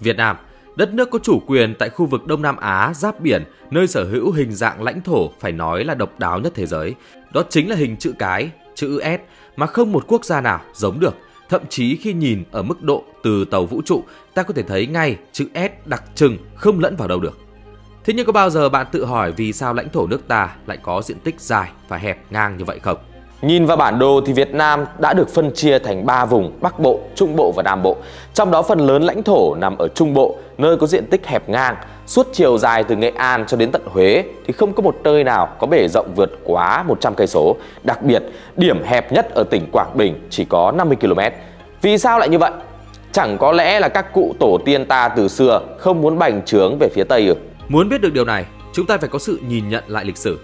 Việt Nam, đất nước có chủ quyền tại khu vực Đông Nam Á giáp biển, nơi sở hữu hình dạng lãnh thổ phải nói là độc đáo nhất thế giới. Đó chính là hình chữ cái, chữ S mà không một quốc gia nào giống được. Thậm chí khi nhìn ở mức độ từ tàu vũ trụ, ta có thể thấy ngay chữ S đặc trưng không lẫn vào đâu được. Thế nhưng có bao giờ bạn tự hỏi vì sao lãnh thổ nước ta lại có diện tích dài và hẹp ngang như vậy không? Nhìn vào bản đồ thì Việt Nam đã được phân chia thành 3 vùng: Bắc Bộ, Trung Bộ và Nam Bộ. Trong đó phần lớn lãnh thổ nằm ở Trung Bộ, nơi có diện tích hẹp ngang. Suốt chiều dài từ Nghệ An cho đến tận Huế thì không có một nơi nào có bể rộng vượt quá 100 cây số. Đặc biệt, điểm hẹp nhất ở tỉnh Quảng Bình chỉ có 50 km. Vì sao lại như vậy? Chẳng có lẽ là các cụ tổ tiên ta từ xưa không muốn bành trướng về phía Tây ư? Muốn biết được điều này, chúng ta phải có sự nhìn nhận lại lịch sử.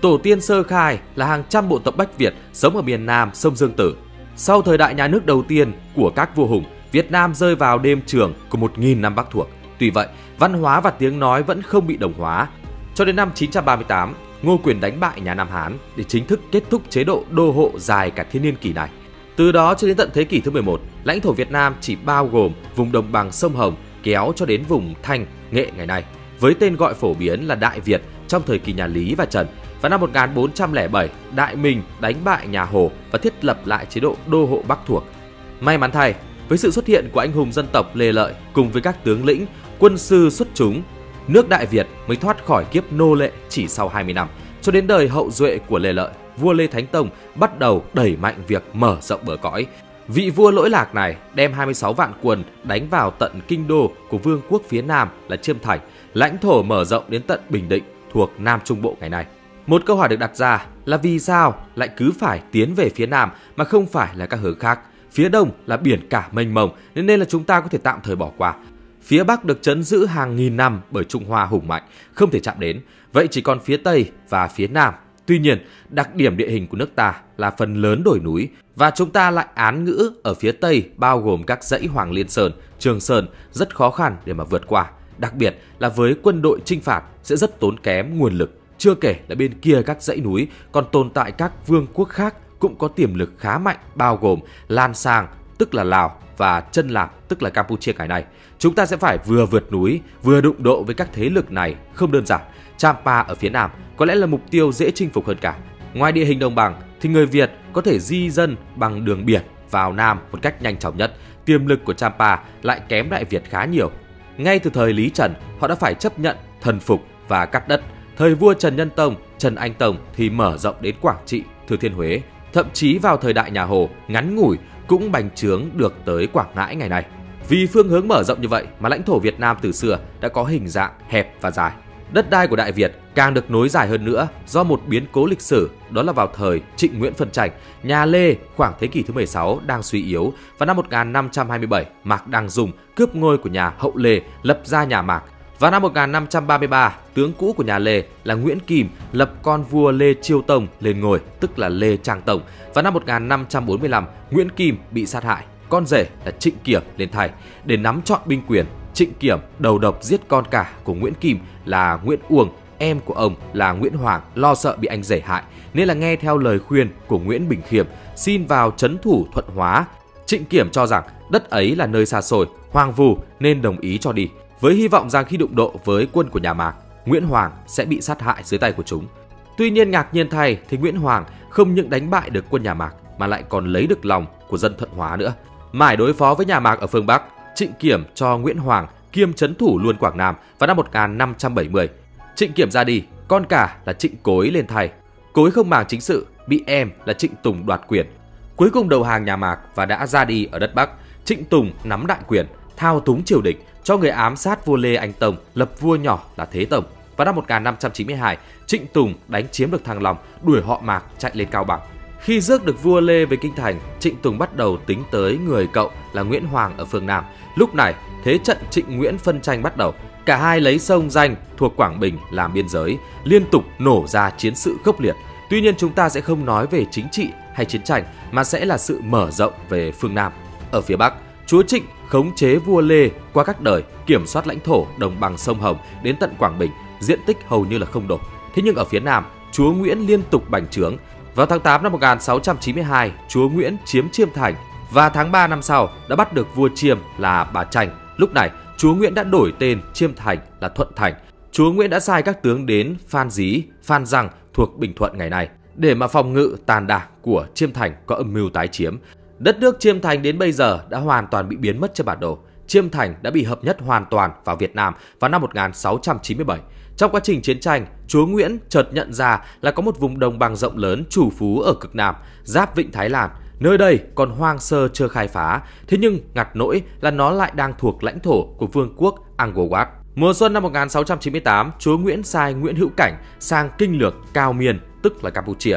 Tổ tiên sơ khai là hàng trăm bộ tộc Bách Việt sống ở miền Nam sông Dương Tử. Sau thời đại nhà nước đầu tiên của các vua hùng, Việt Nam rơi vào đêm trường của 1.000 năm Bắc thuộc. Tuy vậy, văn hóa và tiếng nói vẫn không bị đồng hóa. Cho đến năm 938, Ngô Quyền đánh bại nhà Nam Hán để chính thức kết thúc chế độ đô hộ dài cả thiên niên kỷ này. Từ đó cho đến tận thế kỷ thứ 11, lãnh thổ Việt Nam chỉ bao gồm vùng đồng bằng sông Hồng kéo cho đến vùng Thanh, Nghệ ngày nay, với tên gọi phổ biến là Đại Việt trong thời kỳ nhà Lý và Trần. Vào năm 1407, Đại Minh đánh bại nhà Hồ và thiết lập lại chế độ đô hộ Bắc thuộc. May mắn thay, với sự xuất hiện của anh hùng dân tộc Lê Lợi cùng với các tướng lĩnh, quân sư xuất chúng, nước Đại Việt mới thoát khỏi kiếp nô lệ chỉ sau 20 năm. Cho đến đời hậu duệ của Lê Lợi, vua Lê Thánh Tông bắt đầu đẩy mạnh việc mở rộng bờ cõi. Vị vua lỗi lạc này đem 26 vạn quân đánh vào tận kinh đô của vương quốc phía Nam là Chiêm Thành, lãnh thổ mở rộng đến tận Bình Định thuộc Nam Trung Bộ ngày nay. Một câu hỏi được đặt ra là vì sao lại cứ phải tiến về phía Nam mà không phải là các hướng khác? Phía Đông là biển cả mênh mông nên là chúng ta có thể tạm thời bỏ qua. Phía Bắc được trấn giữ hàng nghìn năm bởi Trung Hoa hùng mạnh, không thể chạm đến. Vậy chỉ còn phía Tây và phía Nam. Tuy nhiên, đặc điểm địa hình của nước ta là phần lớn đồi núi và chúng ta lại án ngữ ở phía Tây bao gồm các dãy Hoàng Liên Sơn, Trường Sơn rất khó khăn để mà vượt qua. Đặc biệt là với quân đội chinh phạt sẽ rất tốn kém nguồn lực. Chưa kể là bên kia các dãy núi còn tồn tại các vương quốc khác cũng có tiềm lực khá mạnh bao gồm Lan Xang tức là Lào và Chân Lạp tức là Campuchia ngày nay. Chúng ta sẽ phải vừa vượt núi vừa đụng độ với các thế lực này không đơn giản. Champa ở phía Nam có lẽ là mục tiêu dễ chinh phục hơn cả. Ngoài địa hình đồng bằng thì người Việt có thể di dân bằng đường biển vào Nam một cách nhanh chóng nhất. Tiềm lực của Champa lại kém Đại Việt khá nhiều. Ngay từ thời Lý Trần họ đã phải chấp nhận thần phục và cắt đất. Thời vua Trần Nhân Tông, Trần Anh Tông thì mở rộng đến Quảng Trị, Thừa Thiên Huế. Thậm chí vào thời đại nhà Hồ, ngắn ngủi cũng bành trướng được tới Quảng Ngãi ngày nay. Vì phương hướng mở rộng như vậy mà lãnh thổ Việt Nam từ xưa đã có hình dạng hẹp và dài. Đất đai của Đại Việt càng được nối dài hơn nữa do một biến cố lịch sử, đó là vào thời Trịnh Nguyễn phân tranh, nhà Lê khoảng thế kỷ thứ 16 đang suy yếu. Vào năm 1527, Mạc Đăng Dung cướp ngôi của nhà hậu Lê lập ra nhà Mạc. Vào năm 1533, tướng cũ của nhà Lê là Nguyễn Kim lập con vua Lê Chiêu Tông lên ngôi, tức là Lê Trang Tông. Vào năm 1545, Nguyễn Kim bị sát hại, con rể là Trịnh Kiểm lên thay. Để nắm trọn binh quyền, Trịnh Kiểm đầu độc giết con cả của Nguyễn Kim là Nguyễn Uông, em của ông là Nguyễn Hoàng lo sợ bị anh rể hại, nên là nghe theo lời khuyên của Nguyễn Bình Khiêm xin vào trấn thủ Thuận Hóa. Trịnh Kiểm cho rằng đất ấy là nơi xa xôi, hoang vu nên đồng ý cho đi, với hy vọng rằng khi đụng độ với quân của nhà Mạc, Nguyễn Hoàng sẽ bị sát hại dưới tay của chúng. Tuy nhiên ngạc nhiên thay thì Nguyễn Hoàng không những đánh bại được quân nhà Mạc mà lại còn lấy được lòng của dân Thuận Hóa nữa. Mãi đối phó với nhà Mạc ở phương Bắc, Trịnh Kiểm cho Nguyễn Hoàng kiêm trấn thủ luôn Quảng Nam vào năm 1570. Trịnh Kiểm ra đi, con cả là Trịnh Cối lên thay. Cối không màng chính sự, bị em là Trịnh Tùng đoạt quyền. Cuối cùng đầu hàng nhà Mạc và đã ra đi ở đất Bắc. Trịnh Tùng nắm đại quyền, thao túng triều đình, cho người ám sát vua Lê Anh Tông lập vua nhỏ là Thế Tông. Vào năm 1592, Trịnh Tùng đánh chiếm được Thăng Long, đuổi họ Mạc chạy lên Cao Bằng. Khi rước được vua Lê về kinh thành, Trịnh Tùng bắt đầu tính tới người cậu là Nguyễn Hoàng ở phương Nam. Lúc này, thế trận Trịnh Nguyễn phân tranh bắt đầu. Cả hai lấy sông Danh thuộc Quảng Bình làm biên giới, liên tục nổ ra chiến sự khốc liệt. Tuy nhiên chúng ta sẽ không nói về chính trị hay chiến tranh mà sẽ là sự mở rộng về phương Nam. Ở phía Bắc, chúa Trịnh khống chế vua Lê qua các đời, kiểm soát lãnh thổ đồng bằng sông Hồng đến tận Quảng Bình, diện tích hầu như là không đổi. Thế nhưng ở phía Nam, chúa Nguyễn liên tục bành trướng. Vào tháng 8 năm 1692, chúa Nguyễn chiếm Chiêm Thành và tháng 3 năm sau đã bắt được vua Chiêm là Bà Tranh. Lúc này, chúa Nguyễn đã đổi tên Chiêm Thành là Thuận Thành. Chúa Nguyễn đã sai các tướng đến Phan Dí, Phan Răng thuộc Bình Thuận ngày nay để mà phòng ngự tàn đảng của Chiêm Thành có âm mưu tái chiếm. Đất nước Chiêm Thành đến bây giờ đã hoàn toàn bị biến mất trên bản đồ. Chiêm Thành đã bị hợp nhất hoàn toàn vào Việt Nam vào năm 1697. Trong quá trình chiến tranh, chúa Nguyễn chợt nhận ra là có một vùng đồng bằng rộng lớn chủ phú ở cực Nam, giáp Vịnh Thái Lan. Nơi đây còn hoang sơ chưa khai phá, thế nhưng ngặt nỗi là nó lại đang thuộc lãnh thổ của vương quốc Angkor-Wat. Mùa xuân năm 1698, chúa Nguyễn sai Nguyễn Hữu Cảnh sang kinh lược Cao Miên, tức là Campuchia,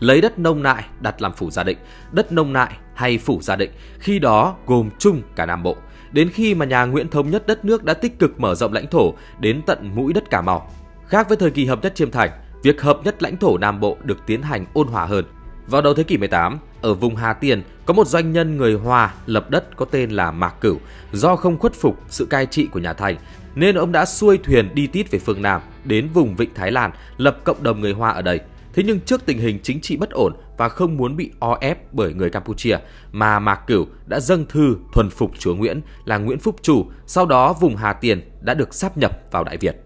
lấy đất nông nại đặt làm phủ Gia Định. Đất nông nại hay phủ Gia Định khi đó gồm chung cả Nam Bộ. Đến khi mà nhà Nguyễn thống nhất đất nước đã tích cực mở rộng lãnh thổ đến tận mũi đất Cà Mau. Khác với thời kỳ hợp nhất Chiêm Thành, việc hợp nhất lãnh thổ Nam Bộ được tiến hành ôn hòa hơn. Vào đầu thế kỷ 18, ở vùng Hà Tiên có một doanh nhân người Hoa lập đất có tên là Mạc Cửu. Do không khuất phục sự cai trị của nhà Thanh nên ông đã xuôi thuyền đi tít về phương Nam đến vùng Vịnh Thái Lan lập cộng đồng người Hoa ở đây. Thế nhưng trước tình hình chính trị bất ổn và không muốn bị o ép bởi người Campuchia mà Mạc Cửu đã dâng thư thuần phục chúa Nguyễn là Nguyễn Phúc Chủ, sau đó vùng Hà Tiên đã được sáp nhập vào Đại Việt.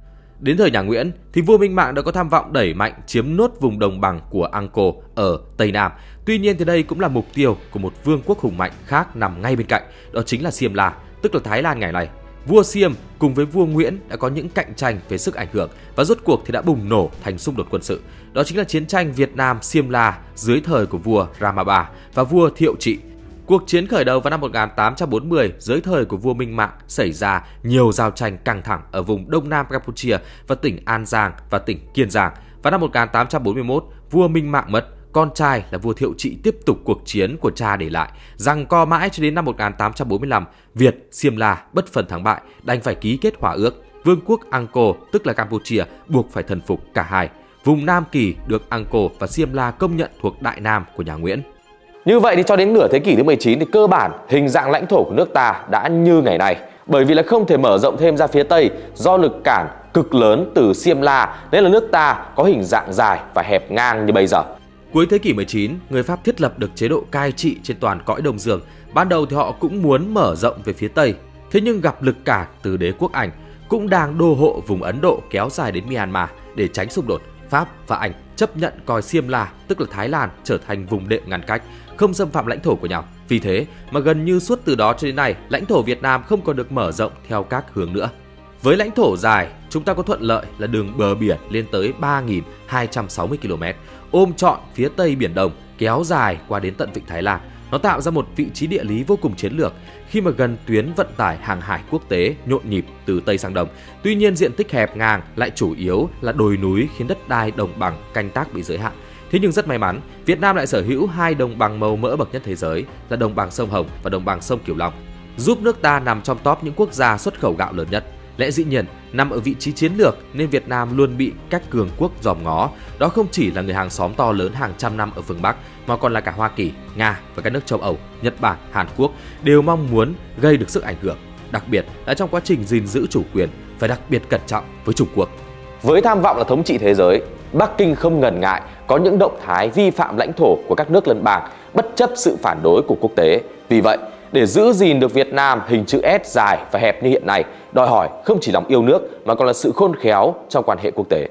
Đến thời nhà Nguyễn thì vua Minh Mạng đã có tham vọng đẩy mạnh chiếm nốt vùng đồng bằng của Angkor ở Tây Nam. Tuy nhiên thì đây cũng là mục tiêu của một vương quốc hùng mạnh khác nằm ngay bên cạnh, đó chính là Siêm La, tức là Thái Lan ngày nay. Vua Siêm cùng với vua Nguyễn đã có những cạnh tranh về sức ảnh hưởng và rốt cuộc thì đã bùng nổ thành xung đột quân sự. Đó chính là chiến tranh Việt Nam Siêm La dưới thời của vua Ramabha và vua Thiệu Trị. Cuộc chiến khởi đầu vào năm 1840 dưới thời của vua Minh Mạng xảy ra nhiều giao tranh căng thẳng ở vùng Đông Nam Campuchia và tỉnh An Giang và tỉnh Kiên Giang. Vào năm 1841, vua Minh Mạng mất, con trai là vua Thiệu Trị tiếp tục cuộc chiến của cha để lại, giằng co mãi cho đến năm 1845, Việt Siêm La bất phân thắng bại, đành phải ký kết hòa ước. Vương quốc Angkor tức là Campuchia buộc phải thần phục cả hai. Vùng Nam Kỳ được Angkor và Siêm La công nhận thuộc Đại Nam của nhà Nguyễn. Như vậy thì cho đến nửa thế kỷ thứ 19 thì cơ bản hình dạng lãnh thổ của nước ta đã như ngày nay. Bởi vì là không thể mở rộng thêm ra phía Tây do lực cản cực lớn từ Siêm La nên là nước ta có hình dạng dài và hẹp ngang như bây giờ. Cuối thế kỷ 19, người Pháp thiết lập được chế độ cai trị trên toàn cõi Đông Dương. Ban đầu thì họ cũng muốn mở rộng về phía Tây, thế nhưng gặp lực cản từ đế quốc Anh cũng đang đô hộ vùng Ấn Độ kéo dài đến Myanmar. Để tránh xung đột, Pháp và Anh chấp nhận coi Siêm La, tức là Thái Lan, trở thành vùng đệm ngăn cách, không xâm phạm lãnh thổ của nhau. Vì thế mà gần như suốt từ đó cho đến nay, lãnh thổ Việt Nam không còn được mở rộng theo các hướng nữa. Với lãnh thổ dài, chúng ta có thuận lợi là đường bờ biển lên tới 3.260 km, ôm trọn phía Tây Biển Đông, kéo dài qua đến tận Vịnh Thái Lan. Nó tạo ra một vị trí địa lý vô cùng chiến lược khi mà gần tuyến vận tải hàng hải quốc tế nhộn nhịp từ Tây sang Đông. Tuy nhiên diện tích hẹp ngang lại chủ yếu là đồi núi khiến đất đai đồng bằng canh tác bị giới hạn. Thế nhưng rất may mắn, Việt Nam lại sở hữu hai đồng bằng màu mỡ bậc nhất thế giới là đồng bằng sông Hồng và đồng bằng sông Cửu Long, giúp nước ta nằm trong top những quốc gia xuất khẩu gạo lớn nhất. Lẽ dĩ nhiên, nằm ở vị trí chiến lược nên Việt Nam luôn bị các cường quốc dòm ngó. Đó không chỉ là người hàng xóm to lớn hàng trăm năm ở phương Bắc, mà còn là cả Hoa Kỳ, Nga và các nước châu Âu, Nhật Bản, Hàn Quốc đều mong muốn gây được sức ảnh hưởng. Đặc biệt là trong quá trình gìn giữ chủ quyền, phải đặc biệt cẩn trọng với Trung Quốc. Với tham vọng là thống trị thế giới, Bắc Kinh không ngần ngại có những động thái vi phạm lãnh thổ của các nước lân bang bất chấp sự phản đối của quốc tế. Vì vậy, để giữ gìn được Việt Nam hình chữ S dài và hẹp như hiện nay, đòi hỏi không chỉ lòng yêu nước mà còn là sự khôn khéo trong quan hệ quốc tế.